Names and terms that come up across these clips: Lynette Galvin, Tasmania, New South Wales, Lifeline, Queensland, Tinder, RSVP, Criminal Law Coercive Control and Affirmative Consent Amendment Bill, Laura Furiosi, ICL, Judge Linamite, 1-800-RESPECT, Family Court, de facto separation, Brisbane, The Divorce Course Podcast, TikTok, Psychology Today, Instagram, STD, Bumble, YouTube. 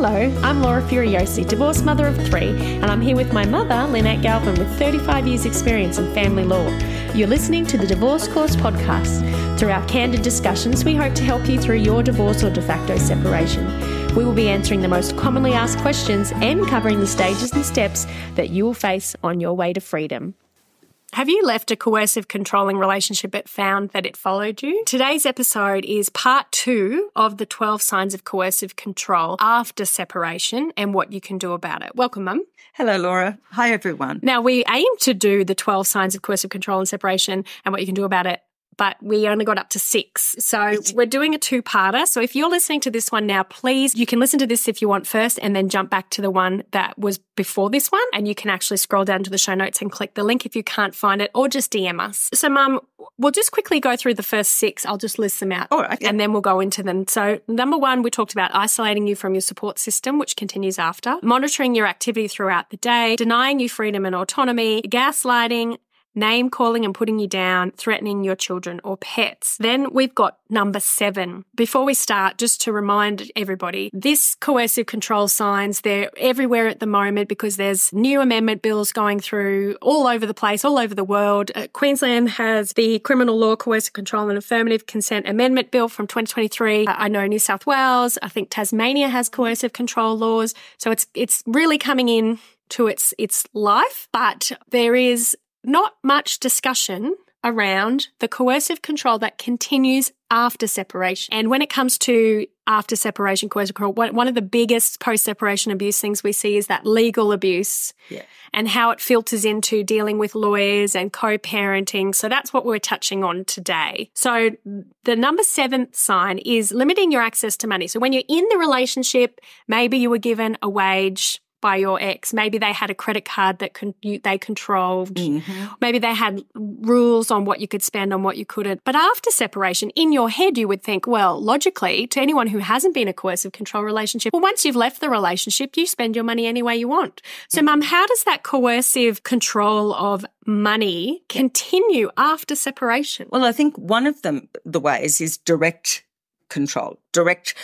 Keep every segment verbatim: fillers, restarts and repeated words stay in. Hello, I'm Laura Furiosi, divorced mother of three, and I'm here with my mother, Lynette Galvin, with thirty-five years experience in family law. You're listening to the Divorce Course Podcast. Through our candid discussions, we hope to help you through your divorce or de facto separation. We will be answering the most commonly asked questions and covering the stages and steps that you will face on your way to freedom. Have you left a coercive, controlling relationship but found that it followed you? Today's episode is part two of the twelve signs of coercive control after separation and what you can do about it. Welcome, Mum. Hello, Laura. Hi, everyone. Now, we aim to do the twelve signs of coercive control and separation and what you can do about it, but we only got up to six. So we're doing a two-parter. So if you're listening to this one now, please, you can listen to this if you want first and then jump back to the one that was before this one. And you can actually scroll down to the show notes and click the link if you can't find it, or just D M us. So, Mum, we'll just quickly go through the first six. I'll just list them out. All right, yeah. And then we'll go into them. So number one, we talked about isolating you from your support system, which continues after, monitoring your activity throughout the day, denying you freedom and autonomy, gaslighting, name-calling and putting you down, threatening your children or pets. Then we've got number seven. Before we start, just to remind everybody, this coercive control signs, they're everywhere at the moment because there's new amendment bills going through all over the place, all over the world. Uh, Queensland has the Criminal Law Coercive Control and Affirmative Consent Amendment Bill from twenty twenty-three. Uh, I know New South Wales, I think Tasmania has coercive control laws. So it's it's really coming in to its, its life, but there is not much discussion around the coercive control that continues after separation. And when it comes to after separation, coercive control, one of the biggest post-separation abuse things we see is that legal abuse, yeah, and how it filters into dealing with lawyers and co-parenting. So that's what we're touching on today. So the number seventh sign is limiting your access to money. So when you're in the relationship, maybe you were given a wage by your ex. Maybe they had a credit card that con you, they controlled. Mm-hmm. Maybe they had rules on what you could spend, on what you couldn't. But after separation, in your head, you would think, well, logically, to anyone who hasn't been in a coercive control relationship, well, once you've left the relationship, you spend your money any way you want. So, Mum, how does that coercive control of money continue after separation? Well, I think one of them, the ways is direct control, direct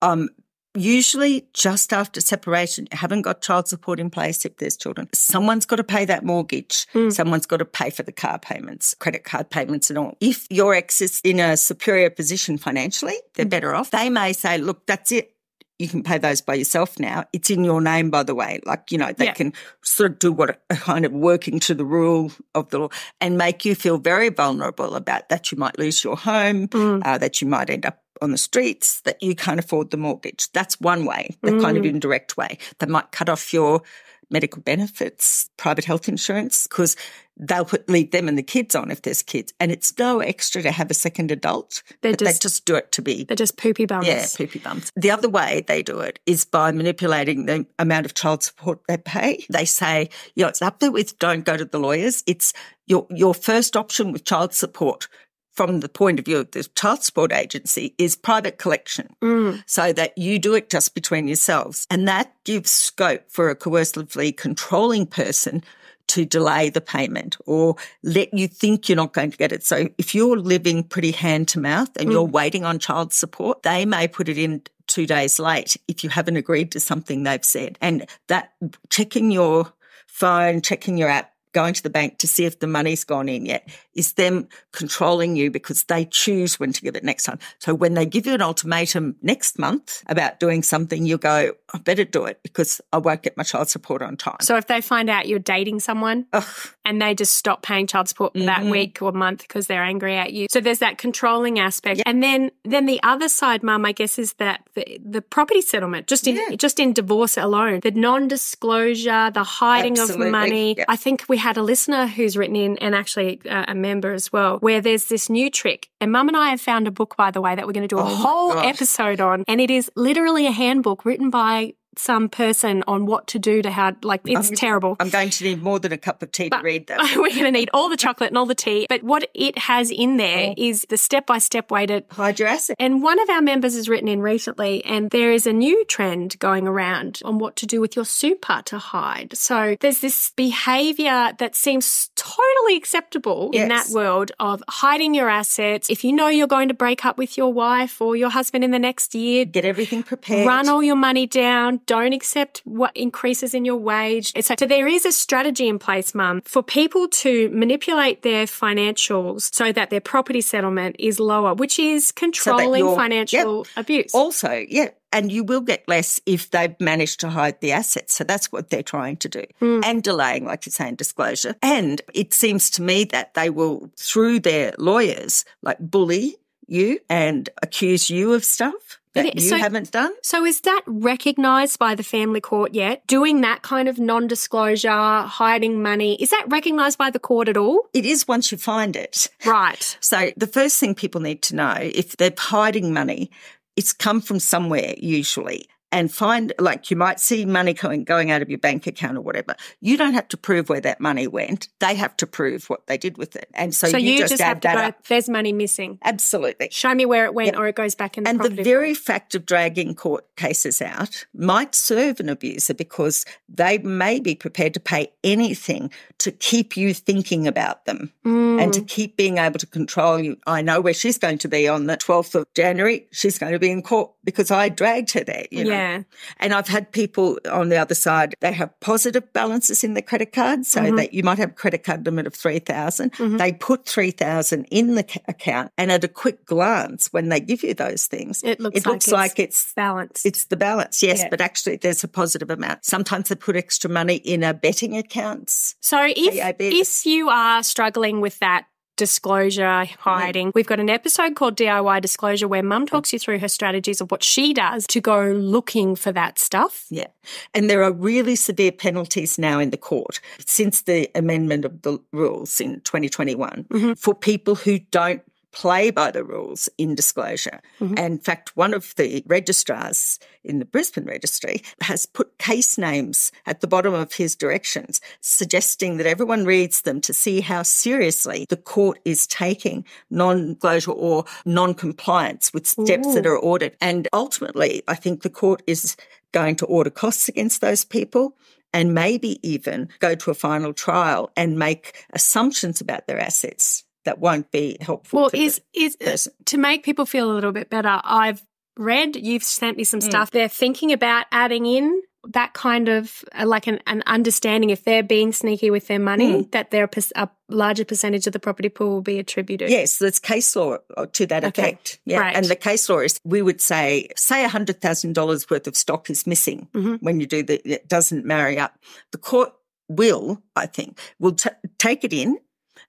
um usually just after separation, you haven't got child support in place if there's children. Someone's got to pay that mortgage. Mm. Someone's got to pay for the car payments, credit card payments and all. If your ex is in a superior position financially, they're mm. better off. They may say, look, that's it. You can pay those by yourself now. It's in your name, by the way. Like, you know, they yeah. can sort of do what a kind of working to the rule of the law and make you feel very vulnerable about that. You might lose your home, mm. uh, that you might end up on the streets, that you can't afford the mortgage. That's one way, the mm. kind of indirect way. They might cut off your medical benefits, private health insurance, because they'll put, leave them and the kids on if there's kids. And it's no extra to have a second adult. They're but just, they just do it to be. They're just poopy bums. Yeah, poopy bums. The other way they do it is by manipulating the amount of child support they pay. They say, you know, it's up there with don't go to the lawyers. It's your, your first option with child support from the point of view of the child support agency is private collection, mm. so that you do it just between yourselves. And that gives scope for a coercively controlling person to delay the payment or let you think you're not going to get it. So if you're living pretty hand to mouth and mm. you're waiting on child support, they may put it in two days late if you haven't agreed to something they've said. And that checking your phone, checking your app, going to the bank to see if the money's gone in yet is them controlling you because they choose when to give it next time. So when they give you an ultimatum next month about doing something, you go, I better do it because I won't get my child support on time. So if they find out you're dating someone Ugh. and they just stop paying child support mm-hmm. that week or month because they're angry at you. So there's that controlling aspect. Yeah. And then then the other side, Mum, I guess, is that the, the property settlement, just in, yeah. just in divorce alone, the non-disclosure, the hiding Absolutely. Of money. Yeah. I think we had a listener who's written in and actually uh, a member as well, where there's this new trick. And Mum and I have found a book, by the way, that we're going to do a oh whole episode on. And it is literally a handbook written by some person on what to do to how, like, it's I'm, terrible. I'm going to need more than a cup of tea but to read that. We're going to need all the chocolate and all the tea. But what it has in there yeah. is the step-by-step way to hide your assets. And one of our members has written in recently, and there is a new trend going around on what to do with your super to hide. So there's this behaviour that seems totally acceptable yes. in that world of hiding your assets. If you know you're going to break up with your wife or your husband in the next year, get everything prepared. Run all your money down. Don't accept what increases in your wage. So there is a strategy in place, Mum, for people to manipulate their financials so that their property settlement is lower, which is controlling so financial yep. abuse. Also, yeah. And you will get less if they've managed to hide the assets. So that's what they're trying to do mm. and delaying, like you're saying, disclosure. And it seems to me that they will, through their lawyers, like bully you and accuse you of stuff that you so, haven't done. So is that recognised by the family court yet? Doing that kind of non-disclosure, hiding money, is that recognised by the court at all? It is once you find it. Right. So the first thing people need to know, if they're hiding money, it's come from somewhere usually, and find, like you might see money going, going out of your bank account or whatever. You don't have to prove where that money went. They have to prove what they did with it. And so, so you, you just, just add have to that go, up. There's money missing. Absolutely. Show me where it went yep. or it goes back in the property. And the very fact of dragging court cases out might serve an abuser because they may be prepared to pay anything to keep you thinking about them mm. and to keep being able to control you. I know where she's going to be on the twelfth of January. She's going to be in court because I dragged her there, you know. Yeah. Yeah. And I've had people on the other side, they have positive balances in their credit card, so mm-hmm. that you might have a credit card limit of three thousand dollars. Mm-hmm. They put three thousand dollars in the account, and at a quick glance, when they give you those things, it looks, it like, looks it's like it's balanced. It's the balance, yes, yeah. but actually there's a positive amount. Sometimes they put extra money in a betting accounts. So if, if you are struggling with that, disclosure, hiding. Mm. We've got an episode called D I Y Disclosure where Mum talks you through her strategies of what she does to go looking for that stuff. Yeah. And there are really severe penalties now in the court since the amendment of the rules in twenty twenty-one mm-hmm. for people who don't play by the rules in disclosure. Mm-hmm. And in fact, one of the registrars in the Brisbane Registry has put case names at the bottom of his directions, suggesting that everyone reads them to see how seriously the court is taking non-disclosure or non-compliance with steps Ooh. That are ordered. And ultimately, I think the court is going to order costs against those people and maybe even go to a final trial and make assumptions about their assets that won't be helpful. Well, is is person. To make people feel a little bit better, I've read, you've sent me some mm. stuff, they're thinking about adding in that kind of uh, like an, an understanding if they're being sneaky with their money, mm. that they're a, a larger percentage of the property pool will be attributed. Yes, there's case law to that okay. effect. Yeah, right. And the case law is, we would say, say one hundred thousand dollars worth of stock is missing mm-hmm. when you do that, it doesn't marry up. The court will, I think, will t take it in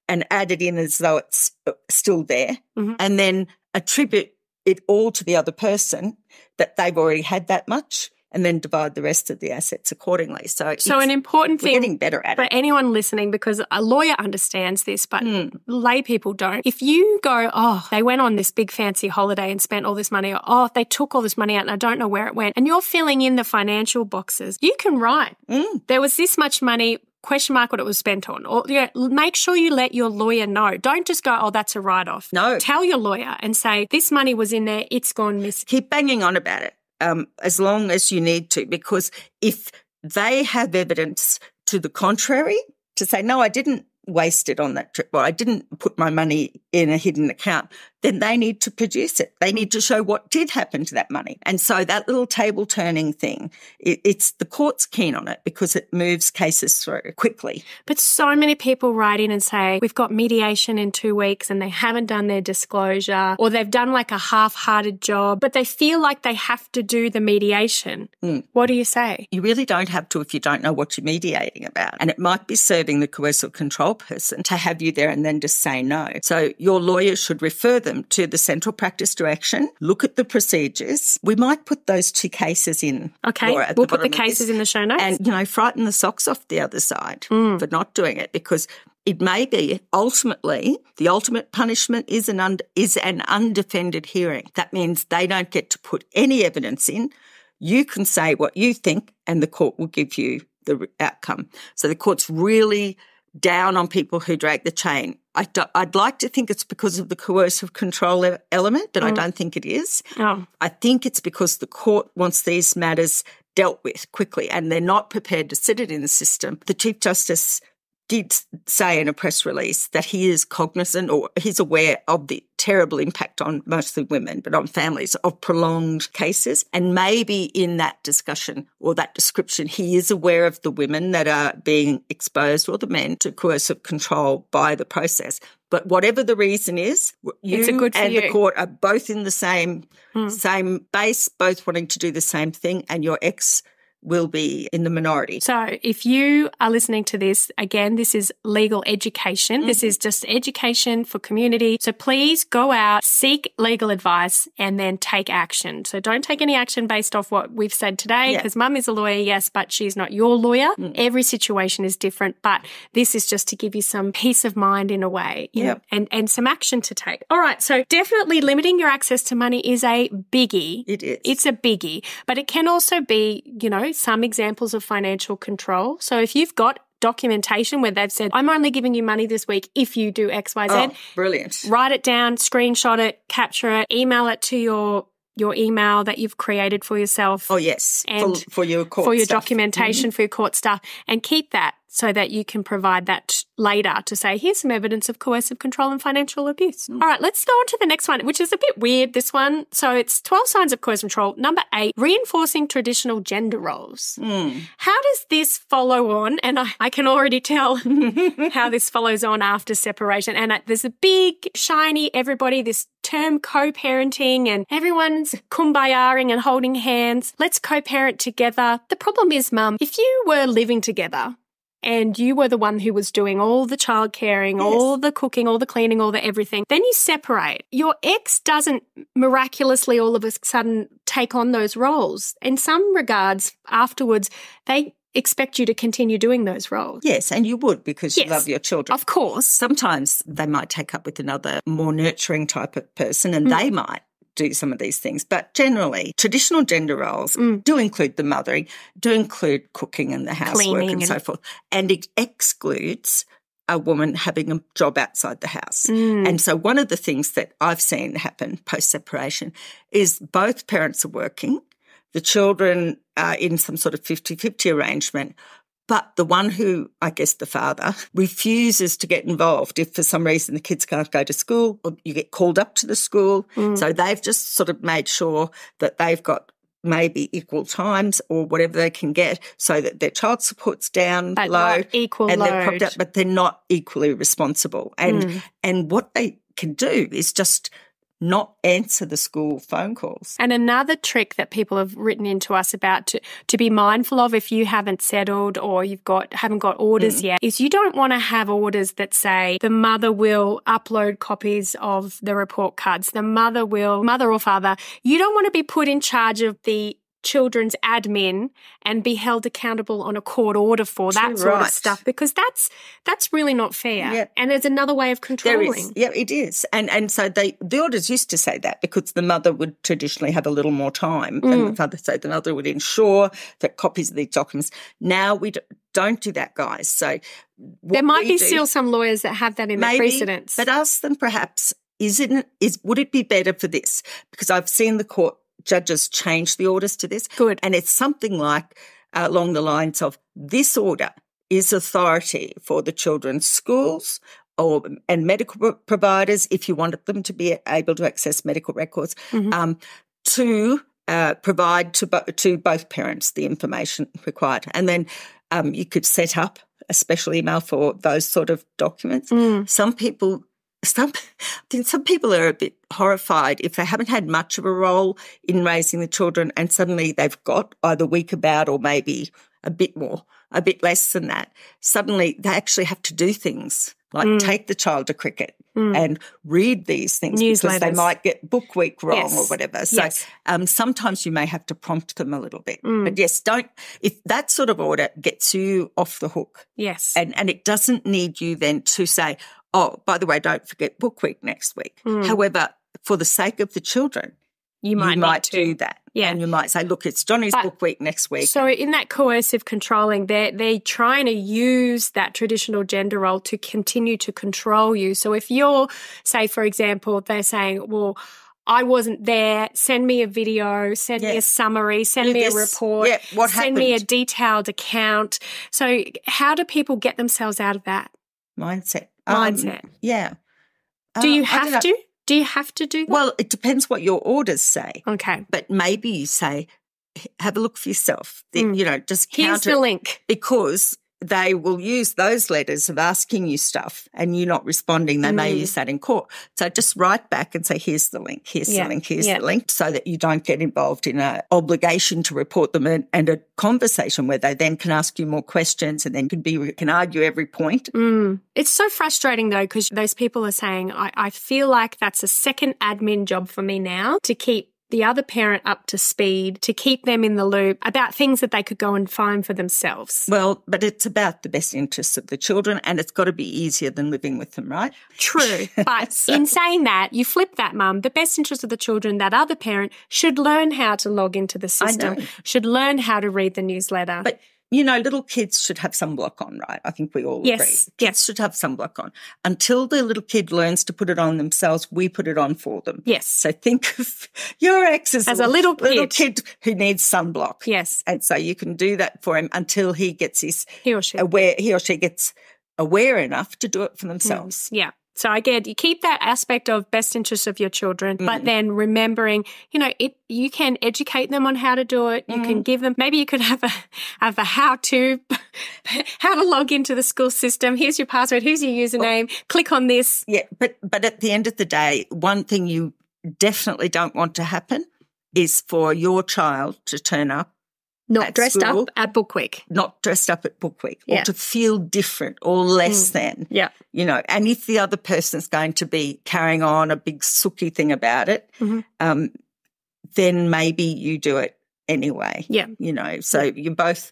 and add it in as though it's still there mm-hmm. and then attribute it all to the other person that they've already had that much and then divide the rest of the assets accordingly. So, so an important thing getting better at for it. Anyone listening, because a lawyer understands this, but mm. lay people don't. If you go, oh, they went on this big fancy holiday and spent all this money, or oh, they took all this money out and I don't know where it went, and you're filling in the financial boxes, you can write, mm. there was this much money, question mark what it was spent on. Or you know, make sure you let your lawyer know. Don't just go, oh, that's a write-off. No. Tell your lawyer and say, this money was in there, it's gone missing. Keep banging on about it um, as long as you need to, because if they have evidence to the contrary, to say, no, I didn't waste it on that trip, or I didn't put my money in a hidden account, then they need to produce it. They need to show what did happen to that money. And so that little table turning thing, it, it's the court's keen on it because it moves cases through quickly. But so many people write in and say, we've got mediation in two weeks and they haven't done their disclosure, or they've done like a half-hearted job, but they feel like they have to do the mediation. Mm. What do you say? You really don't have to if you don't know what you're mediating about. And it might be serving the coercive control person to have you there and then just say no. So your lawyer should refer them to the Central Practice Direction, look at the procedures. We might put those two cases in. Okay, Laura, we'll the put the cases in the show notes. And, you know, frighten the socks off the other side mm. for not doing it, because it may be ultimately the ultimate punishment is an, un is an undefended hearing. That means they don't get to put any evidence in. You can say what you think and the court will give you the outcome. So the court's really down on people who drag the chain. I do, I'd like to think it's because of the coercive control e element, but mm. I don't think it is. Oh. I think it's because the court wants these matters dealt with quickly and they're not prepared to sit it in the system. The Chief Justice did say in a press release that he is cognizant, or he's aware of the terrible impact on mostly women, but on families, of prolonged cases. And maybe in that discussion or that description, he is aware of the women that are being exposed, or the men, to coercive control by the process. But whatever the reason is, you it's a good and you. the court are both in the same, mm. same base, both wanting to do the same thing, and your ex will be in the minority. So if you are listening to this, again, this is legal education. Mm-hmm. This is just education for community. So please go out, seek legal advice, and then take action. So don't take any action based off what we've said today, because yeah. mum is a lawyer, yes, but she's not your lawyer. Mm. Every situation is different, but this is just to give you some peace of mind in a way, yep. and, and some action to take. All right, so definitely limiting your access to money is a biggie. It is. It's a biggie, but it can also be, you know, some examples of financial control. So if you've got documentation where they've said, I'm only giving you money this week if you do X, Y, Z. Oh, brilliant. Write it down, screenshot it, capture it, email it to your your email that you've created for yourself. Oh, yes, and for, for your court For your stuff. documentation, mm-hmm. for your court stuff, and keep that so that you can provide that later to say, here's some evidence of coercive control and financial abuse. Mm. All right, let's go on to the next one, which is a bit weird, this one. So it's twelve signs of coercive control. Number eight, reinforcing traditional gender roles. Mm. How does this follow on? And I, I can already tell how this follows on after separation. And there's a big, shiny, everybody, this term co-parenting, and everyone's kumbayaing and holding hands. Let's co-parent together. The problem is, Mum, if you were living together, and you were the one who was doing all the child caring, yes. all the cooking, all the cleaning, all the everything. Then you separate. Your ex doesn't miraculously all of a sudden take on those roles. In some regards, afterwards, they expect you to continue doing those roles. Yes, and you would, because yes. you love your children. Of course. Sometimes they might take up with another more nurturing type of person, and mm. they might do some of these things. But generally, traditional gender roles mm. do include the mothering, do include cooking and the housework and, and so forth, and it excludes a woman having a job outside the house. Mm. And so one of the things that I've seen happen post-separation is both parents are working, the children are in some sort of fifty fifty arrangement, but the one who, I guess the father, refuses to get involved if for some reason the kids can't go to school, or you get called up to the school. Mm. So they've just sort of made sure that they've got maybe equal times or whatever they can get, so that their child support's down but low. Not equal and load. They're propped up, but they're not equally responsible. And mm. and what they can do is just not answer the school phone calls. And another trick that people have written into us about to, to be mindful of if you haven't settled or you've got haven't got orders mm. yet, is you don't want to have orders that say the mother will upload copies of the report cards, the mother will, mother or father, you don't want to be put in charge of the children's admin and be held accountable on a court order for that True, sort right. of stuff, because that's that's really not fair. Yep. And there's another way of controlling. There is. Yeah, it is. And and so they the orders used to say that because the mother would traditionally have a little more time mm. than the father, so the mother would ensure that copies of these documents. Now we do, don't do that, guys. So there might be do, still some lawyers that have that in maybe, their precedents. But ask them perhaps, is it is would it be better for this? Because I've seen the court judges change the orders to this. Good. And it's something like uh, along the lines of, this order is authority for the children's schools or and medical providers, if you wanted them to be able to access medical records, mm-hmm. um, to uh, provide to, bo to both parents the information required. And then um, you could set up a special email for those sort of documents. Mm. Some people... Some, I think some people are a bit horrified if they haven't had much of a role in raising the children, and suddenly they've got either weak about or maybe a bit more, a bit less than that. Suddenly they actually have to do things like mm. take the child to cricket mm. and read these things because they might get book week wrong yes. or whatever. So yes. um, sometimes you may have to prompt them a little bit. Mm. But, yes, don't – if that sort of order gets you off the hook. Yes. And, and it doesn't need you then to say – oh, by the way, don't forget book week next week. Mm. However, for the sake of the children, you might, you might do that. Yeah. And you might say, look, it's Johnny's but, book week next week. So in that coercive controlling, they're, they're trying to use that traditional gender role to continue to control you. So if you're, say, for example, they're saying, well, I wasn't there, send me a video, send yes. me a summary, send yeah, me this, a report, yeah, what send happened? me a detailed account. So how do people get themselves out of that? Mindset. Mindset. Um, yeah. Do you uh, have to? Do you have to do that? Well, it depends what your orders say. Okay. But maybe you say, have a look for yourself. Then, mm. you know, just count Here's it the link. Because they will use those letters of asking you stuff and you're not responding. They mm. may use that in court. So just write back and say, here's the link, here's yeah. the link, here's yeah. the link, so that you don't get involved in an obligation to report them in, and a conversation where they then can ask you more questions and then can be can argue every point. Mm. It's so frustrating, though, because those people are saying, I, I feel like that's a second admin job for me now, to keep the other parent up to speed, to keep them in the loop about things that they could go and find for themselves. Well, but it's about the best interests of the children, and it's got to be easier than living with them, right? True. But so. in saying that, you flip that, Mum. The best interests of the children, that other parent should learn how to log into the system, should learn how to read the newsletter. But, you know, little kids should have sunblock on, right? I think we all yes. agree. Kids yes. should have sunblock on. Until the little kid learns to put it on themselves, we put it on for them. Yes. So think of your ex as, as a little, little kid. kid who needs sunblock. Yes. And so you can do that for him until he gets his he or she aware he or she gets aware enough to do it for themselves. Mm. Yeah. So again, you keep that aspect of best interests of your children, mm. but then remembering, you know, it you can educate them on how to do it. You mm. can give them, maybe you could have a have a how to how to log into the school system. Here's your password. Here's your username. Well, click on this. Yeah, but but at the end of the day, one thing you definitely don't want to happen is for your child to turn up Not at dressed school, up at Book Week. Not dressed up at Book Week. Yeah. Or to feel different or less mm. than. Yeah. You know, and if the other person's going to be carrying on a big sooky thing about it, mm-hmm. um, then maybe you do it anyway. Yeah. You know, so you both...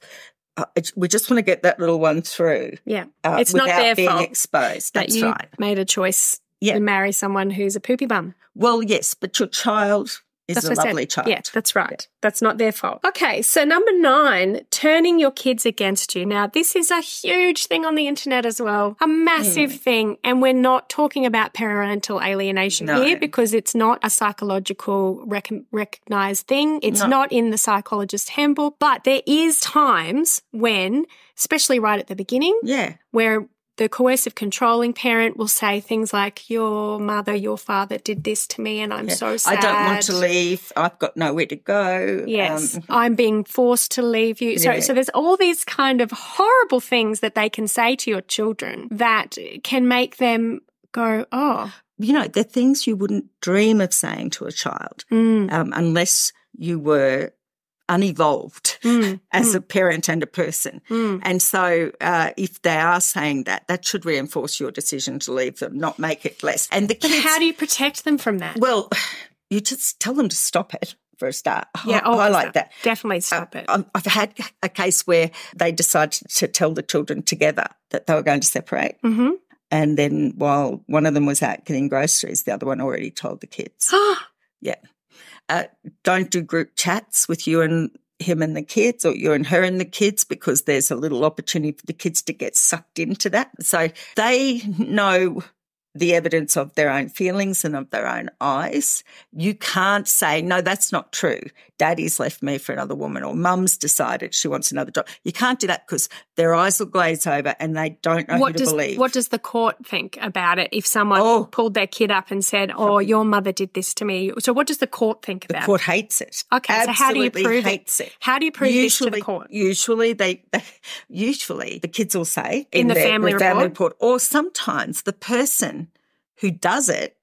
Uh, we just want to get that little one through. Yeah. Uh, it's not their being fault. Exposed. That's you right. made a choice yeah. to marry someone who's a poopy bum. Well, yes, but your child... Is that's a lovely child. Yeah, that's right. Yeah. That's not their fault. Okay, so number nine, turning your kids against you. Now, this is a huge thing on the internet as well, a massive mm. thing, and we're not talking about parental alienation no. here, because it's not a psychological rec recognized thing. It's no. not in the psychologist's handbook, but there is times when, especially right at the beginning, yeah, where the coercive controlling parent will say things like, your mother, your father did this to me and I'm yeah. so sad. I don't want to leave. I've got nowhere to go. Yes, um, I'm being forced to leave you. So, yeah. so there's all these kind of horrible things that they can say to your children that can make them go, oh. You know, they're things you wouldn't dream of saying to a child mm. um, unless you were unevolved mm, as mm. a parent and a person. Mm. And so uh, if they are saying that, that should reinforce your decision to leave them, not make it less. And the kids, but how do you protect them from that? Well, you just tell them to stop it for a start. Yeah, oh, I like that. Definitely stop it. Uh, I've had a case where they decided to tell the children together that they were going to separate. Mm-hmm. And then while one of them was out getting groceries, the other one already told the kids. yeah. Uh, don't do group chats with you and him and the kids, or you and her and the kids, because there's a little opportunity for the kids to get sucked into that. So they know the evidence of their own feelings and of their own eyes. You can't say, no, that's not true. Daddy's left me for another woman, or Mum's decided she wants another job. You can't do that, because their eyes will glaze over and they don't know what who does, to believe. What does the court think about it if someone oh. pulled their kid up and said, oh, your mother did this to me? So what does the court think about it? The court hates it. Okay, Absolutely so how do you prove hates it? it? How do you prove usually, this to the court? Usually, they, they, usually the kids will say in, in the their, family, report. family report, or sometimes the person who does it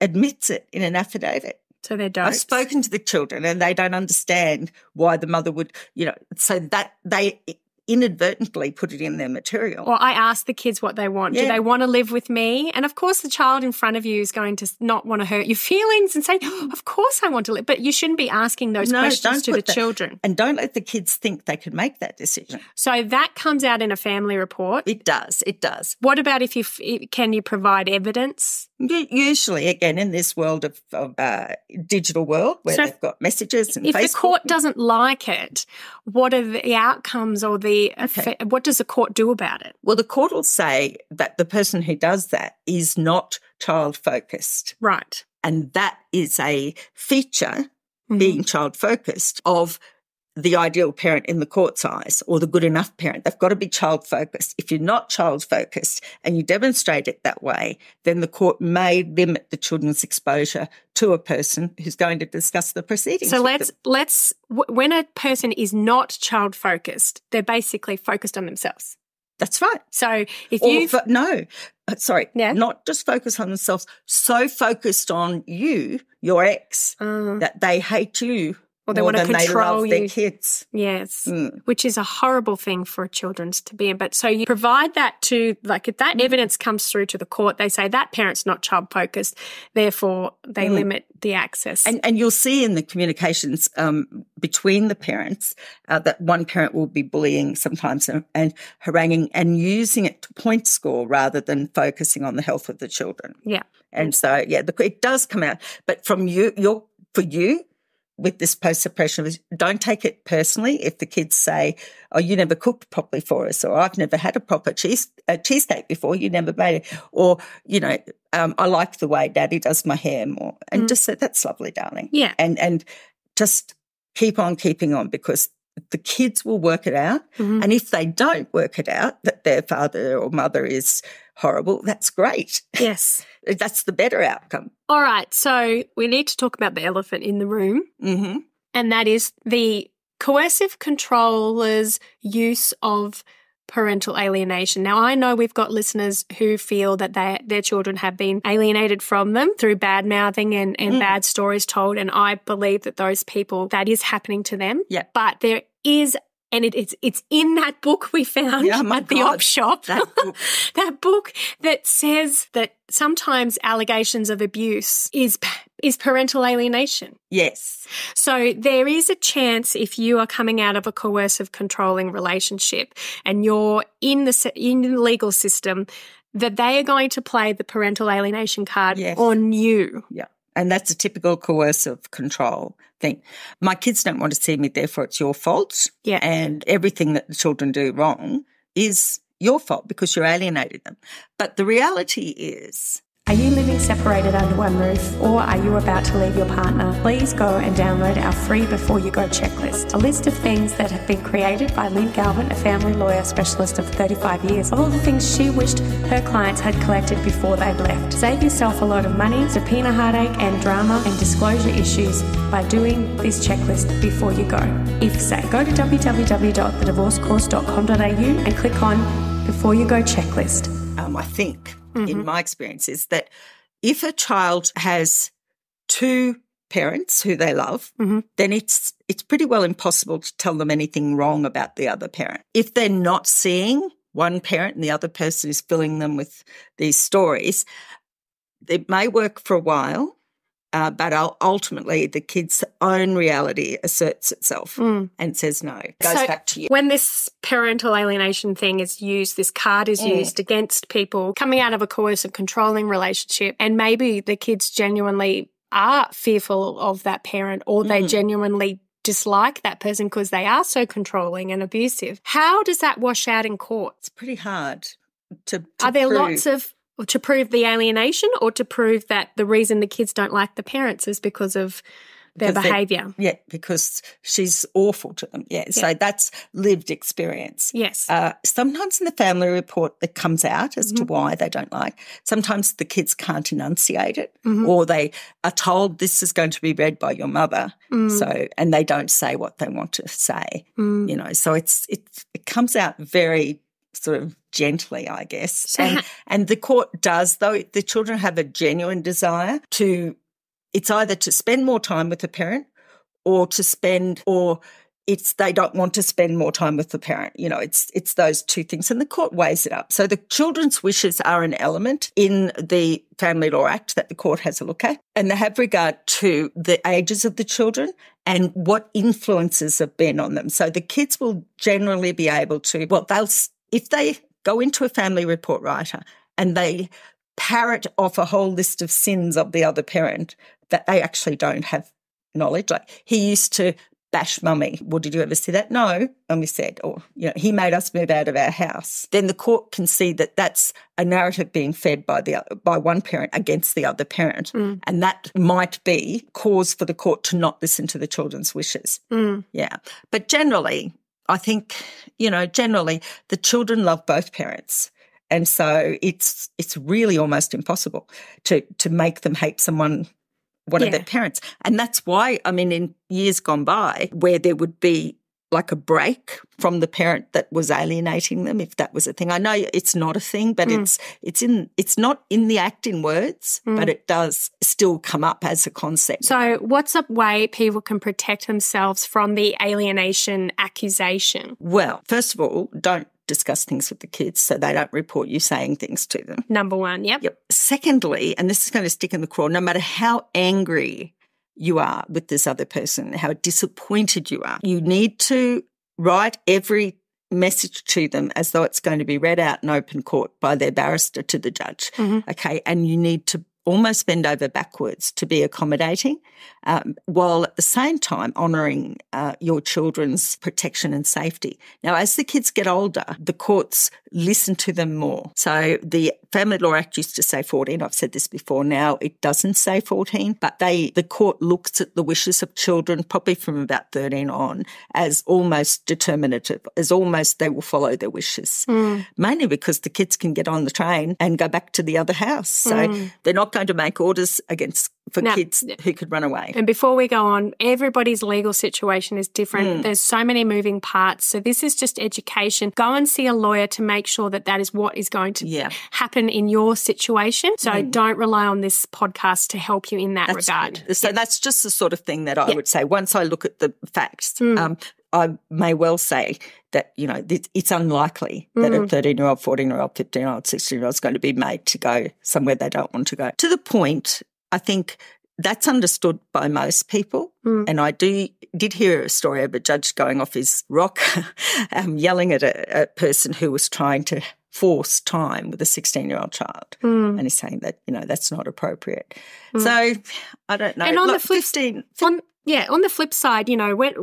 admits it in an affidavit. So they're dopes. I've spoken to the children and they don't understand why the mother would, you know, so that they inadvertently put it in their material. Or I ask the kids what they want. Yeah. Do they want to live with me? And, of course, the child in front of you is going to not want to hurt your feelings and say, oh, of course I want to live. But you shouldn't be asking those no, questions to the that. children. And don't let the kids think they could make that decision. So that comes out in a family report. It does. It does. What about if you – can you provide evidence? Usually, again, in this world of, of uh, digital world where so they've got messages and if Facebook. If the court doesn't like it, what are the outcomes or the Okay. What does the court do about it? Well, the court will say that the person who does that is not child-focused. Right. And that is a feature, mm-hmm. being child-focused, of the ideal parent in the court's eyes, or the good enough parent. They've got to be child-focused. If you're not child-focused and you demonstrate it that way, then the court may limit the children's exposure to a person who's going to discuss the proceedings. So let's, let's when a person is not child-focused, they're basically focused on themselves. That's right. So if you... Fo- no, sorry, yeah. not just focused on themselves, so focused on you, your ex, mm. that they hate you. Or they More want to control you. Their kids. Yes, mm. which is a horrible thing for children's to be in. But so you provide that to, like, if that mm. evidence comes through to the court, they say that parent's not child-focused, therefore they mm. limit the access. And, and you'll see in the communications um, between the parents uh, that one parent will be bullying sometimes and, and haranguing and using it to point score rather than focusing on the health of the children. Yeah. And so, yeah, the, it does come out. But from you, your for you, with this post-suppression, don't take it personally if the kids say, oh, you never cooked properly for us, or I've never had a proper cheese a cheesesteak before, you never made it, or, you know, um, I like the way Daddy does my hair more. And mm. just say, that's lovely, darling. Yeah. And, and just keep on keeping on, because the kids will work it out. Mm-hmm. And if they don't work it out, that their father or mother is horrible, that's great. Yes. That's the better outcome. All right. So we need to talk about the elephant in the room, mm-hmm. and that is the coercive controller's use of parental alienation. Now, I know we've got listeners who feel that they, their children have been alienated from them through bad mouthing and, and mm. bad stories told, and I believe that those people, that is happening to them. Yeah. But there is, and it, it's it's in that book we found yeah, at the God. op shop, that book. that book that says that sometimes allegations of abuse is is parental alienation. Yes. So there is a chance, if you are coming out of a coercive, controlling relationship and you're in the in the legal system, that they are going to play the parental alienation card yes. on you. Yeah. And that's a typical coercive control thing. My kids don't want to see me, therefore it's your fault. Yeah. And everything that the children do wrong is your fault because you alienated them. But the reality is... Are you living separated under one roof, or are you about to leave your partner? Please go and download our free Before You Go checklist, a list of things that have been created by Lynette Galvin, a family lawyer specialist of thirty-five years, of all the things she wished her clients had collected before they'd left. Save yourself a lot of money, subpoena heartache and drama and disclosure issues by doing this checklist before you go. If so, go to w w w dot the divorce course dot com dot a u and click on Before You Go checklist. Um, I think... Mm-hmm. in my experience, is that if a child has two parents who they love, mm-hmm. then it's it's pretty well impossible to tell them anything wrong about the other parent. If they're not seeing one parent and the other person is filling them with these stories, it may work for a while, uh, but ultimately the kid's own reality asserts itself mm. and says no. It goes so back to you. When this parental alienation thing is used, this card is mm. used against people coming out of a coercive controlling relationship, and maybe the kids genuinely are fearful of that parent, or they mm. genuinely dislike that person because they are so controlling and abusive. How does that wash out in court? It's pretty hard to, to Are there prove. lots of... To prove the alienation, or to prove that the reason the kids don't like the parents is because of their behaviour? Yeah, because she's awful to them. Yeah, yeah. So that's lived experience. Yes. Uh, sometimes in the family report that comes out as mm-hmm. to why they don't like, sometimes the kids can't enunciate it, mm-hmm. or they are told this is going to be read by your mother, mm. so and they don't say what they want to say, mm. you know. So it's, it's it comes out very sort of gently, I guess. And, and the court does, though, the children have a genuine desire to, it's either to spend more time with the parent or to spend, or it's they don't want to spend more time with the parent. You know, it's it's those two things. And the court weighs it up. So the children's wishes are an element in the Family Law Act that the court has a look at. And they have regard to the ages of the children and what influences have been on them. So the kids will generally be able to, well, they'll, if they go into a family report writer and they parrot off a whole list of sins of the other parent that they actually don't have knowledge. Like, he used to bash mummy. Well, did you ever see that? No. And we said, or, you know, he made us move out of our house. Then the court can see that that's a narrative being fed by the by one parent against the other parent. Mm. And that might be cause for the court to not listen to the children's wishes. Mm. Yeah. But generally, I think, you know, generally the children love both parents. And so it's it's really almost impossible to to make them hate someone, one yeah. of their parents. And that's why, I mean, in years gone by where there would be like a break from the parent that was alienating them, if that was a thing. I know it's not a thing, but mm. it's it's in it's not in the act in words, mm. but it does still come up as a concept. So what's a way people can protect themselves from the alienation accusation? Well, first of all, don't discuss things with the kids so they don't report you saying things to them. Number one, yep. yep. Secondly, and this is going to stick in the crawl, no matter how angry you are with this other person, how disappointed you are, you need to write every message to them as though it's going to be read out in open court by their barrister to the judge, mm-hmm. okay? And you need to almost bend over backwards to be accommodating, um, while at the same time honouring uh, your children's protection and safety. Now, as the kids get older, the courts listen to them more. So the Family Law Act used to say fourteen. I've said this before. Now it doesn't say fourteen, but they the court looks at the wishes of children probably from about thirteen on as almost determinative, as almost they will follow their wishes, mm. mainly because the kids can get on the train and go back to the other house. So mm. they're not going to make orders against for now, kids who could run away. And before we go on, everybody's legal situation is different. Mm. There's so many moving parts. So this is just education. Go and see a lawyer to make sure that that is what is going to yeah. happen in your situation. So mm. don't rely on this podcast to help you in that that's regard. True. So yeah. that's just the sort of thing that I yeah. would say. Once I look at the facts, mm. um, I may well say that, you know, it's unlikely that mm. a thirteen-year-old, fourteen-year-old, fifteen-year-old, sixteen-year-old is going to be made to go somewhere they don't want to go. To the point, I think that's understood by most people, mm. and I do did hear a story of a judge going off his rock, um, yelling at a, a person who was trying to force time with a sixteen-year-old child, mm. and he's saying that, you know, that's not appropriate. Mm. So I don't know. And on Look, the flip fifteen, on, yeah, on the flip side, you know, when.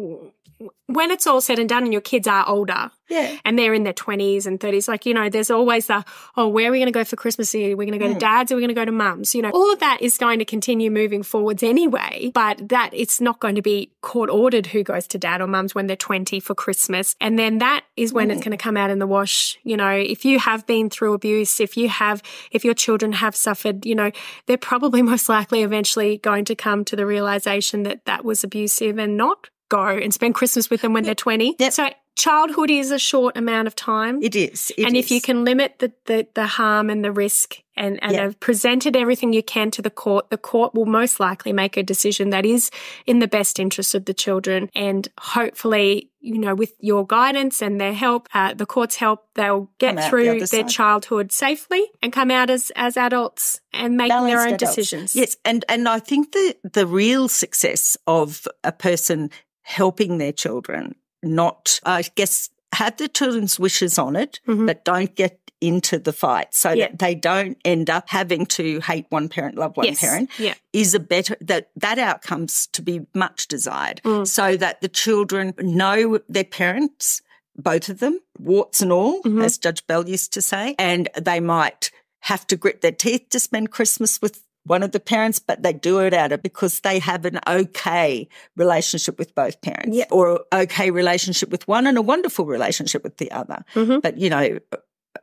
when it's all said and done and your kids are older yeah. and they're in their twenties and thirties, like, you know, there's always the, oh, where are we going to go for Christmas? Are we going to go mm. to dad's? Are we going to go to mum's? You know, all of that is going to continue moving forwards anyway, but that it's not going to be court ordered who goes to dad or mum's when they're twenty for Christmas. And then that is when mm. it's going to come out in the wash. You know, if you have been through abuse, if you have, if your children have suffered, you know, they're probably most likely eventually going to come to the realisation that that was abusive and not go and spend Christmas with them when they're twenty. Yep. So childhood is a short amount of time. It is. It and is. If you can limit the, the, the harm and the risk and, and yep. have presented everything you can to the court, the court will most likely make a decision that is in the best interest of the children. And hopefully, you know, with your guidance and their help, uh, the court's help, they'll get come through the their side. childhood safely and come out as, as adults and make Balanced their own adults. decisions. Yes, and, and I think the, the real success of a person helping their children, not, I guess, have the children's wishes on it, mm-hmm. but don't get into the fight so yeah. that they don't end up having to hate one parent, love one yes. parent, yeah. is a better, that that outcome's to be much desired mm. so that the children know their parents, both of them, warts and all, mm-hmm. as Judge Bell used to say, and they might have to grit their teeth to spend Christmas with one of the parents, but they do it out of because they have an okay relationship with both parents yeah. or okay relationship with one and a wonderful relationship with the other. Mm-hmm. But, you know,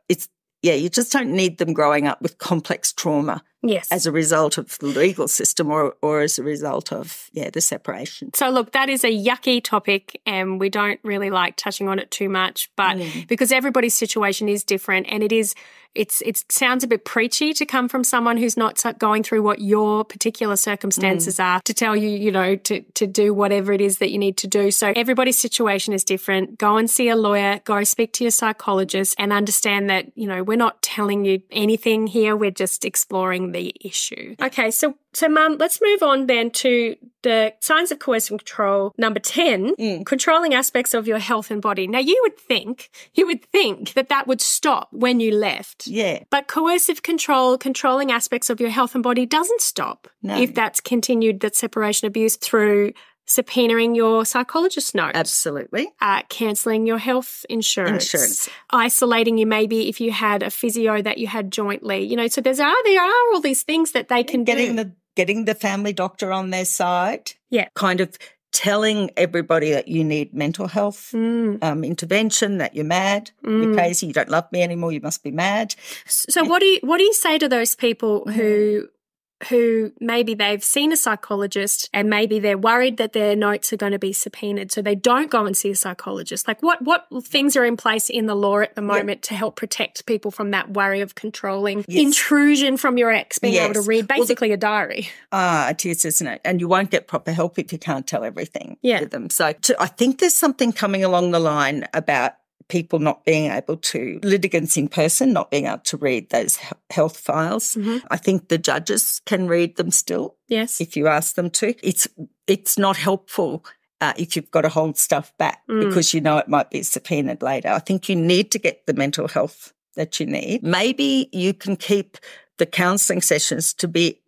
it's, yeah, you just don't need them growing up with complex trauma yes. as a result of the legal system or, or as a result of, yeah, the separation. So, look, that is a yucky topic and we don't really like touching on it too much, but mm. because everybody's situation is different and it is, it's it sounds a bit preachy to come from someone who's not going through what your particular circumstances mm. are to tell you, you know, to, to do whatever it is that you need to do. So everybody's situation is different. Go and see a lawyer. Go speak to your psychologist and understand that, you know, we're not telling you anything here. We're just exploring the issue. Okay, so, so Mum, let's move on then to the signs of coercive control. Number ten, mm. controlling aspects of your health and body. Now, you would think, you would think that that would stop when you left. Yeah. But coercive control, controlling aspects of your health and body doesn't stop no. if that's continued, that separation abuse through subpoenaing your psychologist notes. Absolutely. Uh, cancelling your health insurance. Insurance. Isolating you maybe if you had a physio that you had jointly. You know, so there's are, there are all these things that they can getting do. The, getting the family doctor on their side. Yeah. Kind of telling everybody that you need mental health mm. um, intervention, that you're mad, mm. you're crazy, you don't love me anymore, you must be mad. So what do you, what do you say to those people who who maybe they've seen a psychologist and maybe they're worried that their notes are going to be subpoenaed, so they don't go and see a psychologist? Like what, what things are in place in the law at the moment yep. to help protect people from that worry of controlling yes. intrusion from your ex being yes. able to read basically well, the, a diary? Ah, it is, isn't it? And you won't get proper help if you can't tell everything yeah. to them. So to, I think there's something coming along the line about people not being able to, litigants in person not being able to read those health files. Mm-hmm. I think the judges can read them still. Yes. If you ask them to. It's it's not helpful uh, if you've got to hold stuff back mm. because you know it might be subpoenaed later. I think you need to get the mental health that you need. Maybe you can keep the counselling sessions to be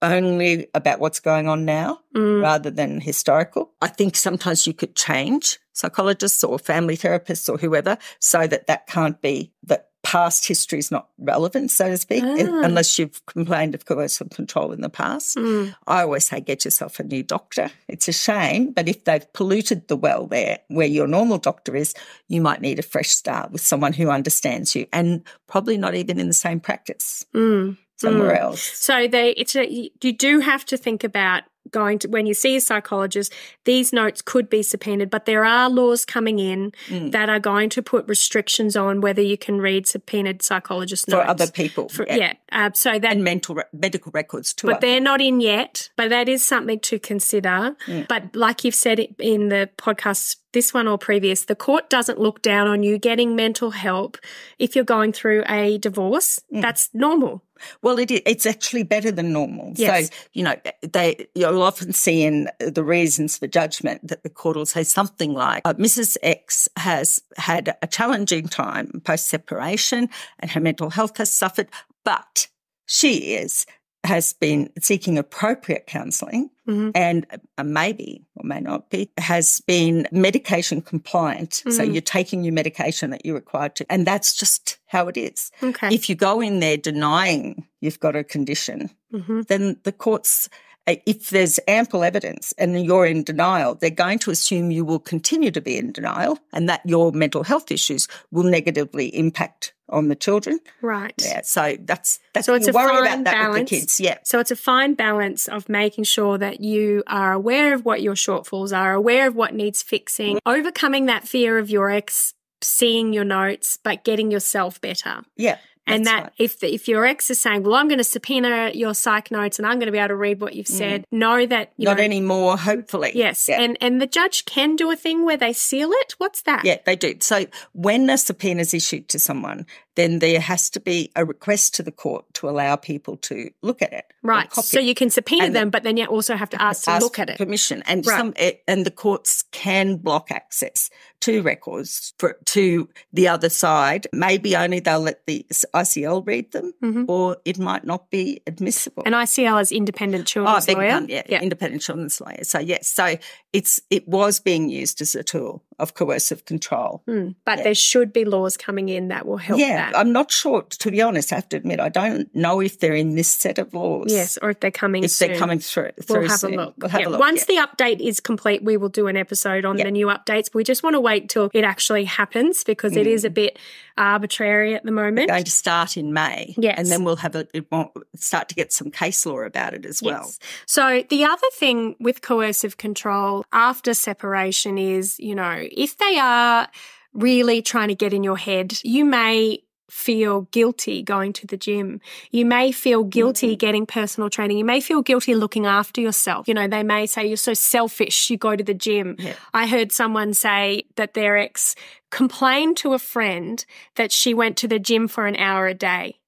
only about what's going on now mm. rather than historical. I think sometimes you could change psychologists or family therapists or whoever so that that can't be, that past history is not relevant, so to speak, ah. unless you've complained of coercive control in the past. Mm. I always say get yourself a new doctor. It's a shame, but if they've polluted the well there where your normal doctor is, you might need a fresh start with someone who understands you and probably not even in the same practice. Mm. Somewhere mm. else. So they, it's a, you do have to think about going to, when you see a psychologist, these notes could be subpoenaed, but there are laws coming in mm. that are going to put restrictions on whether you can read subpoenaed psychologist notes. For other people. For, yeah. yeah. Uh, so that, and mental re medical records too. But they're not in yet, but that is something to consider. Mm. But like you've said in the podcast, this one or previous, the court doesn't look down on you getting mental help if you're going through a divorce. Mm. That's normal. Well, it is, it's actually better than normal. Yes. So, you know, they you'll often see in the reasons for judgment that the court will say something like, uh, Missus X has had a challenging time post-separation and her mental health has suffered, but she is has been seeking appropriate counselling mm-hmm. and uh, maybe or may not be, has been medication compliant. Mm-hmm. So you're taking your medication that you're required to, and that's just how it is. Okay. If you go in there denying you've got a condition, mm-hmm. then the courts, if there's ample evidence and you're in denial, they're going to assume you will continue to be in denial and that your mental health issues will negatively impact on the children. Right. Yeah, so that's that's so it's a worry fine about that balance. With the kids. Yeah. So it's a fine balance of making sure that you are aware of what your shortfalls are, aware of what needs fixing, mm-hmm. overcoming that fear of your ex seeing your notes, but getting yourself better. Yeah. And That's that right. if the, if your ex is saying, well, I'm going to subpoena your psych notes and I'm going to be able to read what you've said, mm. know that you Not know, anymore, hopefully. Yes. Yeah. And and the judge can do a thing where they seal it. What's that? Yeah, they do. So when a subpoena is issued to someone, then there has to be a request to the court to allow people to look at it. Right. So you can subpoena and them, but then you also have to ask, ask to look at it. Permission. And right. some and the courts can block access to records for, to the other side. Maybe only they'll let the I C L read them, mm-hmm. or it might not be admissible. And I C L is independent children's oh, lawyer. Pardon, yeah, yeah, independent children's lawyer. So yes, so it's it was being used as a tool of coercive control. Mm, but yeah. there should be laws coming in that will help. Yeah, that. I'm not sure. To be honest, I have to admit, I don't know if they're in this set of laws. Yes, or if they're coming. If soon. They're coming through, through we'll have soon. A look. We'll have yeah. a look. Once yeah. the update is complete, we will do an episode on yeah. the new updates. We just want to wait till it actually happens because mm. it is a bit arbitrary at the moment. They're going to start in May. Yes. And then we'll have a it won't start to get some case law about it as well. Yes. So the other thing with coercive control after separation is, you know, if they are really trying to get in your head, you may feel guilty going to the gym. You may feel guilty mm. getting personal training. You may feel guilty looking after yourself. You know, they may say you're so selfish, you go to the gym. Yeah. I heard someone say that their ex complained to a friend that she went to the gym for an hour a day.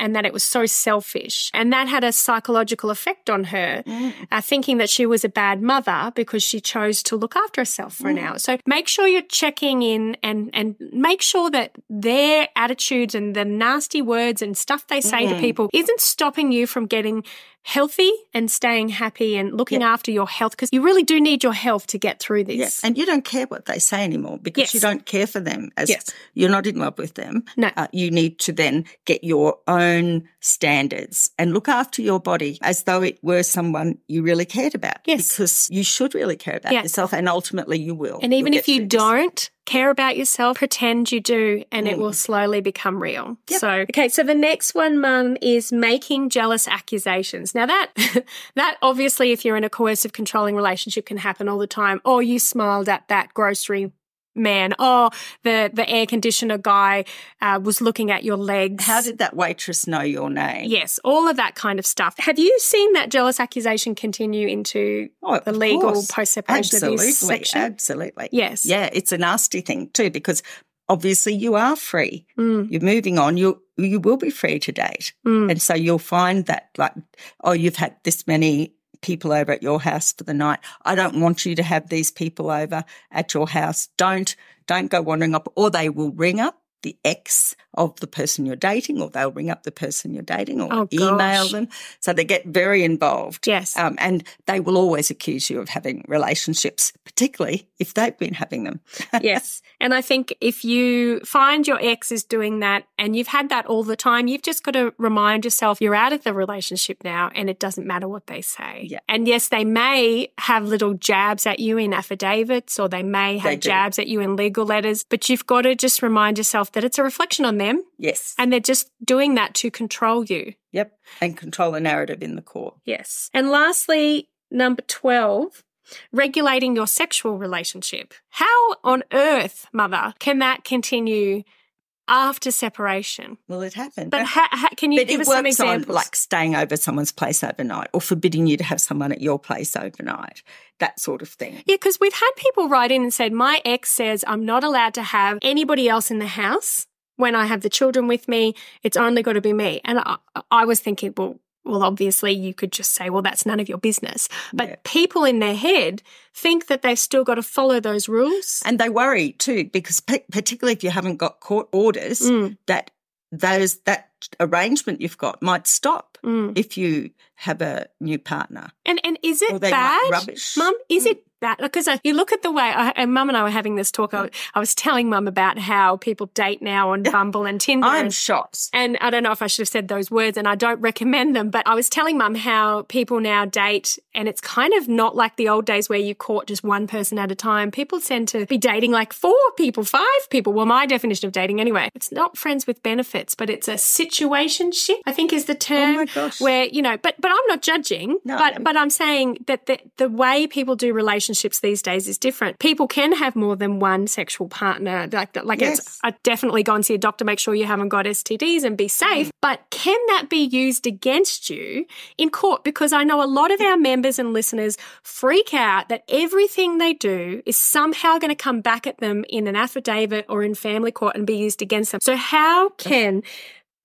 And that it was so selfish. And that had a psychological effect on her, mm. uh, thinking that she was a bad mother because she chose to look after herself for mm. an hour. So make sure you're checking in and, and make sure that their attitudes and the nasty words and stuff they say mm. to people isn't stopping you from getting healthy and staying happy and looking yep. after your health, because you really do need your health to get through this. Yes. And you don't care what they say anymore, because yes. you don't care for them. As yes. You're not in love with them. No. Uh, you need to then get your own standards and look after your body as though it were someone you really cared about. Yes. Because you should really care about yeah. yourself, and ultimately you will. And even if you don't care about yourself, pretend you do, and mm. it will slowly become real. Yep. So, okay, so the next one, Mum, is making jealous accusations. Now that, that obviously, if you're in a coercive controlling relationship, can happen all the time. Oh, you smiled at that grocery man. Oh, the, the air conditioner guy uh, was looking at your legs. How did that waitress know your name? Yes, all of that kind of stuff. Have you seen that jealous accusation continue into oh, the legal post-separation abuse section? Absolutely. Yes. Yeah, it's a nasty thing too, because obviously you are free. Mm. You're moving on. You you will be free to date. Mm. And so you'll find that, like, oh, you've had this many people over at your house for the night. I don't want you to have these people over at your house. Don't don't go wandering up, or they will ring up the ex of the person you're dating, or they'll ring up the person you're dating, or oh, email gosh. them. So they get very involved. Yes. Um, and they will always accuse you of having relationships, particularly if they've been having them. Yes. And I think if you find your ex is doing that and you've had that all the time, you've just got to remind yourself you're out of the relationship now, and it doesn't matter what they say. Yeah. And yes, they may have little jabs at you in affidavits, or they may have they jabs at you in legal letters, but you've got to just remind yourself that it's a reflection on them. Them, yes. And they're just doing that to control you. Yep. And control the narrative in the court. Yes. And lastly, number twelve, regulating your sexual relationship. How on earth, Mother, can that continue after separation? Well, it happened. But ha ha can you but give us some examples? It works on, like, staying over someone's place overnight, or forbidding you to have someone at your place overnight, that sort of thing. Yeah, because we've had people write in and said, my ex says I'm not allowed to have anybody else in the house. When I have the children with me, it's only got to be me. And I, I was thinking, well, well, obviously you could just say, well, that's none of your business. But yeah. people in their head think that they've still got to follow those rules. And they worry too, because particularly if you haven't got court orders, mm. that those that arrangement you've got might stop mm. if you have a new partner. And and is it bad, Mum? Is mm. it that, because I, you look at the way, I, and Mum and I were having this talk, I, I was telling Mum about how people date now on Bumble and Tinder. I'm and, shocked. And I don't know if I should have said those words, and I don't recommend them, but I was telling Mum how people now date, and it's kind of not like the old days where you caught just one person at a time. People tend to be dating like four people, five people. Well, my definition of dating anyway. It's not friends with benefits, but it's a situationship, I think is the term. Oh, my gosh. Where, you know, but, but I'm not judging, no, but, but I'm saying that the, the way people do relationships Relationships these days is different. People can have more than one sexual partner. Like, like yes. it's, I definitely go and see a doctor, make sure you haven't got S T Ds and be safe. Mm. But can that be used against you in court? Because I know a lot of our members and listeners freak out that everything they do is somehow going to come back at them in an affidavit or in family court and be used against them. So how can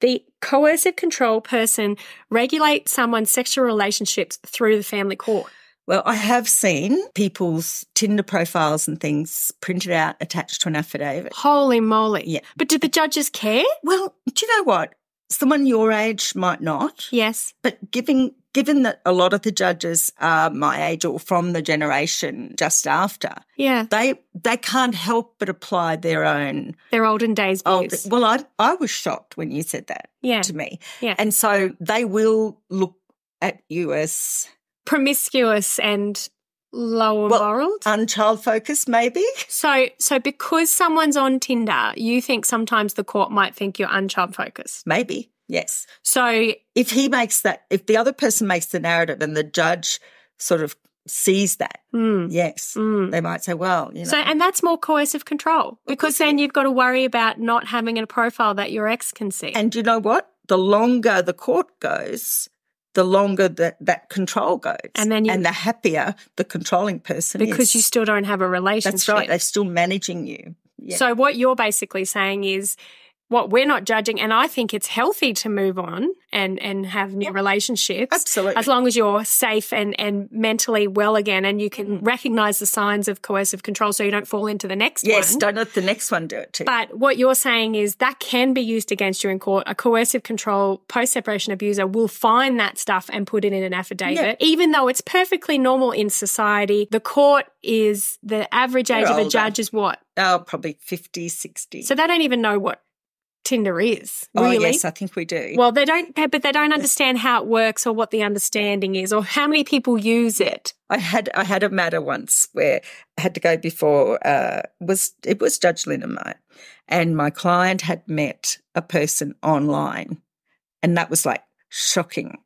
the coercive control person regulate someone's sexual relationships through the family court? Well, I have seen people's Tinder profiles and things printed out attached to an affidavit. Holy moly. Yeah. But do the judges care? Well, do you know what? Someone your age might not. Yes. But giving... Given that a lot of the judges are my age or from the generation just after, yeah, they they can't help but apply their own their olden days views. Old, well, I I was shocked when you said that yeah. to me, yeah, and so they will look at you as promiscuous and lower well, moral, unchild focused, maybe. So, so because someone's on Tinder, you think sometimes the court might think you're unchild focused, maybe. Yes. So if he makes that, if the other person makes the narrative and the judge sort of sees that, mm, yes, mm. they might say, well, you know. So, and that's more coercive control, because then you've got to worry about not having a profile that your ex can see. And you know what? The longer the court goes, the longer that, that control goes. And then you, and the happier the controlling person because is. Because you still don't have a relationship. That's right. They're still managing you. Yeah. So what you're basically saying is, what we're not judging. And I think it's healthy to move on and, and have new yep. relationships. Absolutely. As long as you're safe and, and mentally well again, and you can mm. recognise the signs of coercive control so you don't fall into the next yes, one. Yes, don't let the next one do it too. But what you're saying is that can be used against you in court. A coercive control post-separation abuser will find that stuff and put it in an affidavit. Yep. Even though it's perfectly normal in society, the court is, the average age They're of older. a judge is what? Oh, probably fifty, sixty. So they don't even know what Tinder is, really. Oh, yes, I think we do. Well, they don't, but they don't understand how it works or what the understanding is or how many people use it. I had I had a matter once where I had to go before, uh, was it was Judge Linamite, and my client had met a person online, and that was like shocking.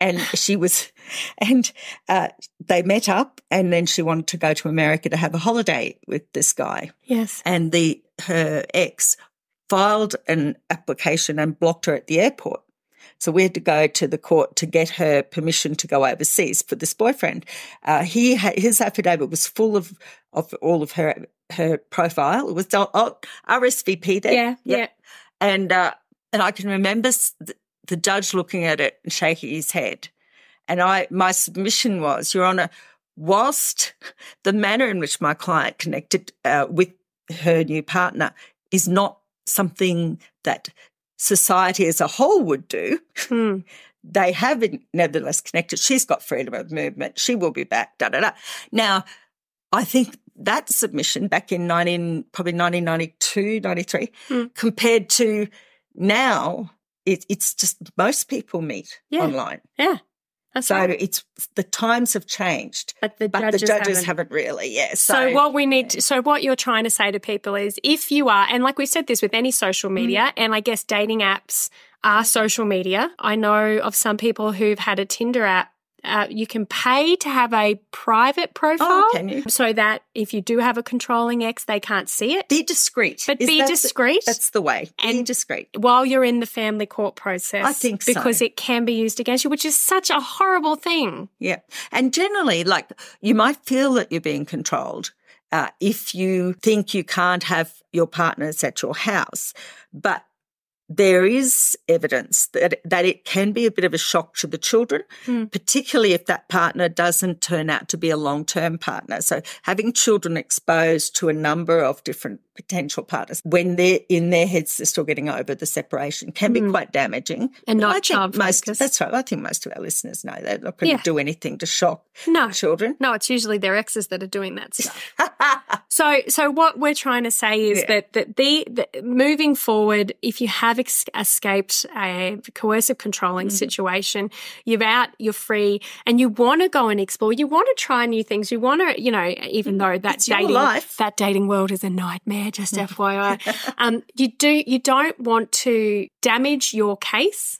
And she was, and uh, they met up, and then she wanted to go to America to have a holiday with this guy. Yes. And the her ex filed an application and blocked her at the airport. So we had to go to the court to get her permission to go overseas for this boyfriend. Uh, he ha his affidavit was full of, of all of her her profile. It was oh, R S V P then. Yeah, yeah. yeah. And, uh, and I can remember the, the judge looking at it and shaking his head. And I my submission was, Your Honour, whilst the manner in which my client connected uh, with her new partner is not something that society as a whole would do. Hmm. They have nevertheless connected. She's got freedom of movement. She will be back, da-da-da. Now, I think that submission back in nineteen, probably nineteen ninety-two, ninety-three, hmm. compared to now, it, it's just most people meet yeah. online. Yeah. That's so right. it's the times have changed, but the but judges, the judges haven't. haven't really. Yeah. So, so what we need, to, so what you're trying to say to people is, if you are, and like we said this with any social media, mm. and I guess dating apps are social media. I know of some people who've had a Tinder app. Uh, you can pay to have a private profile, oh, can you? So that if you do have a controlling ex, they can't see it. Be discreet, but Is be that discreet. The, that's the way. And be discreet while you're in the family court process. I think because so. because it can be used against you, which is such a horrible thing. Yeah, and generally, like you might feel that you're being controlled uh, if you think you can't have your partners at your house, but there is evidence that, that it can be a bit of a shock to the children, mm. particularly if that partner doesn't turn out to be a long-term partner. So having children exposed to a number of different potential partners when they're in their heads, they're still getting over the separation can be mm. quite damaging. And not child most, That's right. I think most of our listeners know they're not going to yeah. do anything to shock no. children. No, it's usually their exes that are doing that stuff. so so what we're trying to say is yeah. that, that the, the moving forward, if you have escaped a coercive controlling mm-hmm. situation, you're out, you're free, and you want to go and explore, you want to try new things, you want to, you know, even though that it's dating life. that dating world is a nightmare, just F Y I, um, you do you don't want to damage your case.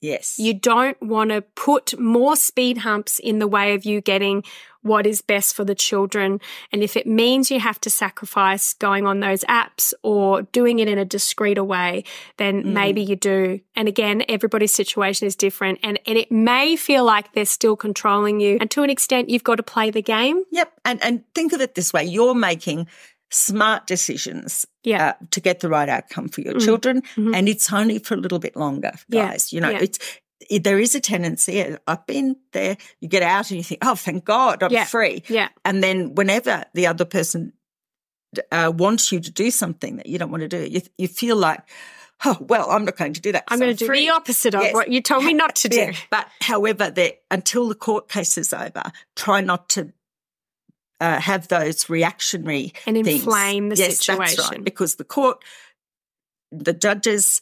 Yes. You don't want to put more speed humps in the way of you getting what is best for the children. And if it means you have to sacrifice going on those apps or doing it in a discreeter way, then mm. maybe you do. And again, everybody's situation is different, and, and it may feel like they're still controlling you. And to an extent, you've got to play the game. Yep. And, and think of it this way. You're making smart decisions yeah. uh, to get the right outcome for your mm. children, mm-hmm. and it's only for a little bit longer, guys. Yeah. You know, yeah. it's it, there is a tendency. I've been there. You get out and you think, oh, thank God, I'm yeah. free. Yeah. And then whenever the other person uh, wants you to do something that you don't want to do, you, you feel like, oh, well, I'm not going to do that. I'm going to do the opposite of yes. what you told me not to yeah. do. But however, until the court case is over, try not to Uh, have those reactionary and inflame things. the yes, situation. Yes, that's right, because the court, the judges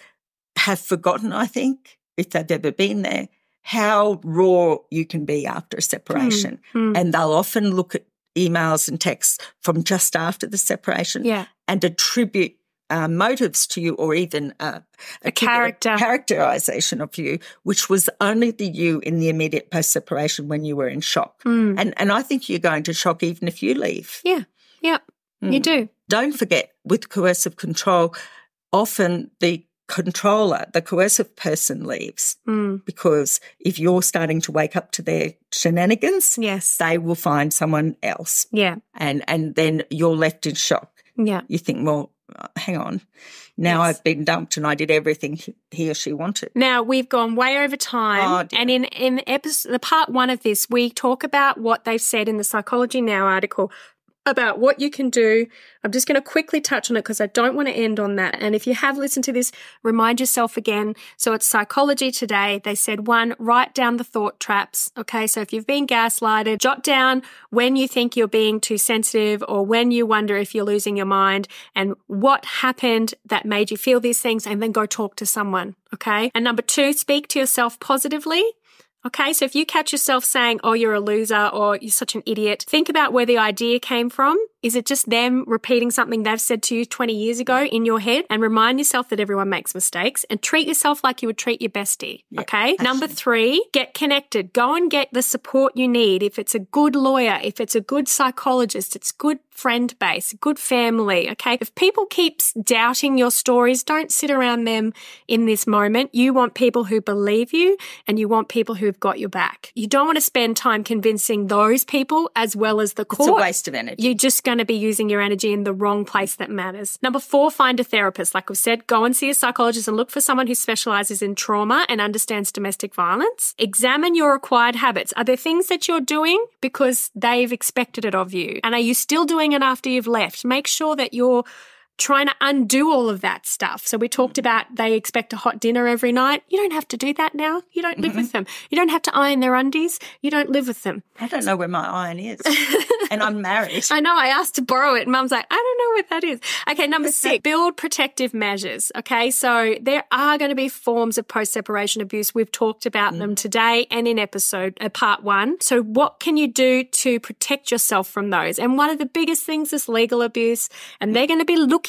have forgotten, I think, if they've ever been there, how raw you can be after a separation. Mm, mm. And they'll often look at emails and texts from just after the separation yeah. and attribute uh, motives to you, or even uh, a character a characterization of you, which was only the you in the immediate post-separation when you were in shock. Mm. And and I think you're going to shock even if you leave. Yeah, yeah, mm. you do. Don't forget, with coercive control, often the controller, the coercive person leaves mm. because if you're starting to wake up to their shenanigans, yes. they will find someone else. Yeah. And, and then you're left in shock. Yeah. You think, well, hang on, now yes. I've been dumped and I did everything he or she wanted. Now, we've gone way over time. Oh, and in, in episode, the part one of this, we talk about what they've said in the Psychology Now article about what you can do. I'm just going to quickly touch on it because I don't want to end on that. And if you have listened to this, remind yourself again. So it's Psychology Today. They said, one, write down the thought traps. Okay, so if you've been gaslighted, jot down when you think you're being too sensitive or when you wonder if you're losing your mind and what happened that made you feel these things, and then go talk to someone. Okay, and number two, speak to yourself positively. Okay, so if you catch yourself saying, oh, you're a loser or you're such an idiot, think about where the idea came from. Is it just them repeating something they've said to you twenty years ago in your head? And remind yourself that everyone makes mistakes and treat yourself like you would treat your bestie, yep, okay? Actually. Number three, get connected. Go and get the support you need. If it's a good lawyer, if it's a good psychologist, it's good friend base, good family, okay? If people keep doubting your stories, don't sit around them in this moment. You want people who believe you and you want people who've got your back. You don't want to spend time convincing those people as well as the court. It's a waste of energy. You just going to be using your energy in the wrong place that matters. Number four, find a therapist. Like we've said, go and see a psychologist and look for someone who specializes in trauma and understands domestic violence. Examine your required habits. Are there things that you're doing because they've expected it of you? And are you still doing it after you've left? Make sure that you're trying to undo all of that stuff. So we talked about they expect a hot dinner every night. You don't have to do that now. You don't live mm-hmm. with them. You don't have to iron their undies. You don't live with them. I don't know where my iron is. And I'm married. I know. I asked to borrow it. Mum's like, I don't know what that is. Okay, number six, build protective measures. Okay, so there are going to be forms of post-separation abuse. We've talked about mm. them today and in episode uh, part one. So what can you do to protect yourself from those? And one of the biggest things is legal abuse, and they're going to be looking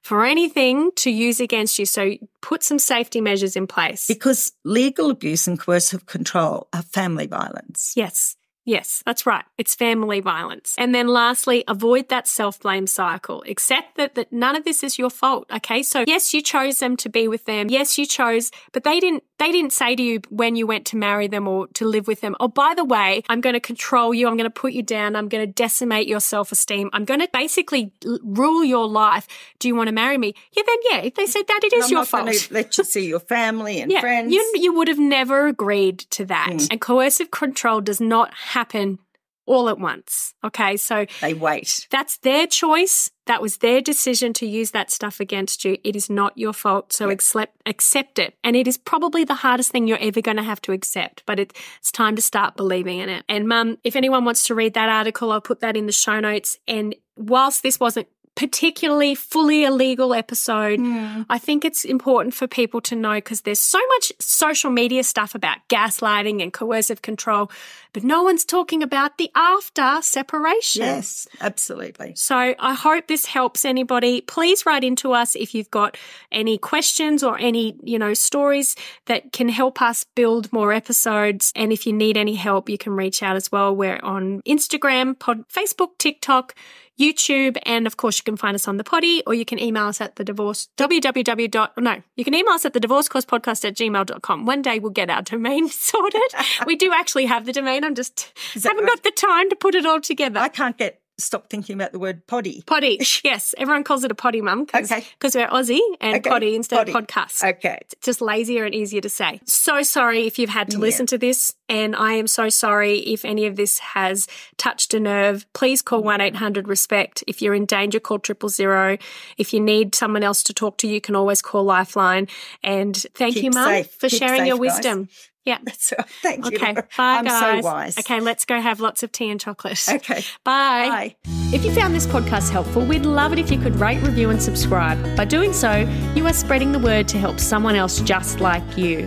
for anything to use against you. So put some safety measures in place. Because legal abuse and coercive control are family violence. Yes. Yes, that's right. It's family violence. And then lastly, avoid that self-blame cycle. Accept that, that none of this is your fault, okay? So yes, you chose them to be with them. Yes, you chose, but they didn't they didn't say to you when you went to marry them or to live with them, oh, by the way, I'm going to control you. I'm going to put you down. I'm going to decimate your self-esteem. I'm going to basically rule your life. Do you want to marry me? Yeah, then yeah, if they said that, it is your fault. I'm not going to let you see your family and yeah, friends. You, you would have never agreed to that. Mm. And coercive control does not have happen all at once, okay? So they wait. That's their choice. That was their decision to use that stuff against you. It is not your fault, so yep. accept, accept it. And it is probably the hardest thing you're ever going to have to accept, but it, it's time to start believing in it. And, Mum, if anyone wants to read that article, I'll put that in the show notes. And whilst this wasn't particularly fully a legal episode, mm. I think it's important for people to know because there's so much social media stuff about gaslighting and coercive control, but no one's talking about the after separation. Yes, absolutely. So I hope this helps anybody. Please write into us if you've got any questions or any, you know, stories that can help us build more episodes. And if you need any help, you can reach out as well. We're on Instagram, pod, Facebook, TikTok, YouTube, and of course you can find us on the Poddy, or you can email us at the divorce www. No, you can email us at the divorce course podcast at gmail dot com. One day we'll get our domain sorted. We do actually have the domain. I'm just haven't right? got the time to put it all together. I can't get stop thinking about the word poddy. Poddy, yes. Everyone calls it a poddy, Mum, because okay. we're Aussie, and okay. poddy instead poddy. of podcast. Okay. It's just lazier and easier to say. So sorry if you've had to yeah. listen to this, and I am so sorry if any of this has touched a nerve. Please call one eight hundred RESPECT. If you're in danger, call triple zero. If you need someone else to talk to, you can always call Lifeline. And thank Keep you, Mum, for Keep sharing safe, your wisdom. Guys. Yeah. That's all. Thank you. Okay. Bye, I'm guys. I'm so wise. Okay. Let's go have lots of tea and chocolate. Okay. Bye. Bye. If you found this podcast helpful, we'd love it if you could rate, review, and subscribe. By doing so, you are spreading the word to help someone else just like you.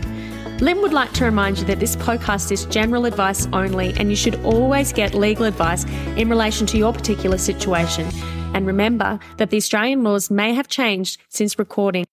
Lynn would like to remind you that this podcast is general advice only, and you should always get legal advice in relation to your particular situation. And remember that the Australian laws may have changed since recording.